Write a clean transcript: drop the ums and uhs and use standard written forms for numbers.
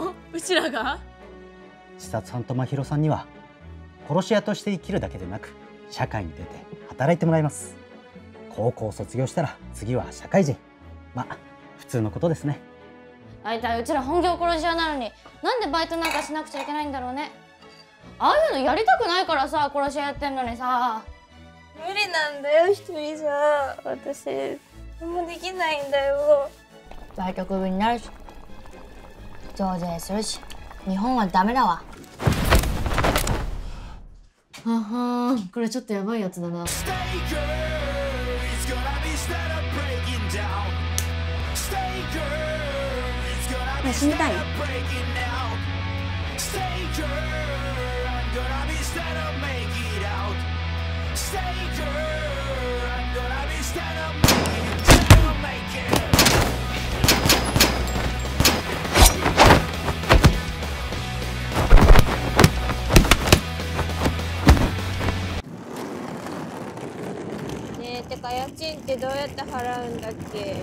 の？うちらが？千里さんと真宙さんには殺し屋として生きるだけでなく社会に出て働いてもらいます。高校を卒業したら次は社会人。まあ普通のことですね。大体うちら本業殺し屋なのになんでバイトなんかしなくちゃいけないんだろうね。ああいうのやりたくないからさ、殺し屋やってんのにさ。無理なんだよ一人じゃ。私何もできないんだよ。在宅部になるし増税するし日本はダメだわ。ははー、これちょっとやばいやつだな。死にたい？ねえ、てか家賃ってどうやって払うんだっけ？